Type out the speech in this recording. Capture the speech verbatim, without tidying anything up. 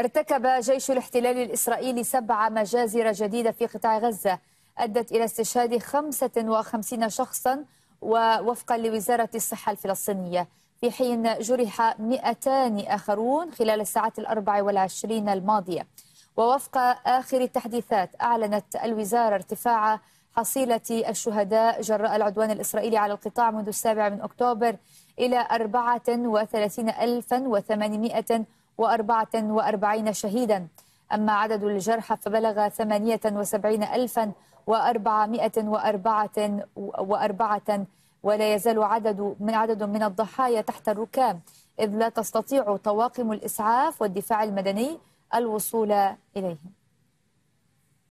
ارتكب جيش الاحتلال الإسرائيلي سبع مجازر جديدة في قطاع غزة أدت إلى استشهاد خمسة وخمسين شخصا ووفقا لوزارة الصحة الفلسطينية، في حين جرح مئتان آخرون خلال الساعات الأربع والعشرين الماضية. ووفق آخر التحديثات أعلنت الوزارة ارتفاع حصيلة الشهداء جراء العدوان الإسرائيلي على القطاع منذ السابع من أكتوبر إلى أربعة وثلاثين ألفا وثمانمائة وأربعة وأربعين شهيدا، أما عدد الجرحى فبلغ ثمانية وسبعين ألفا وأربعمائة وأربعة وأربعين، ولا يزال عدد من عدد من الضحايا تحت الركام، إذ لا تستطيع طواقم الإسعاف والدفاع المدني الوصول إليهم.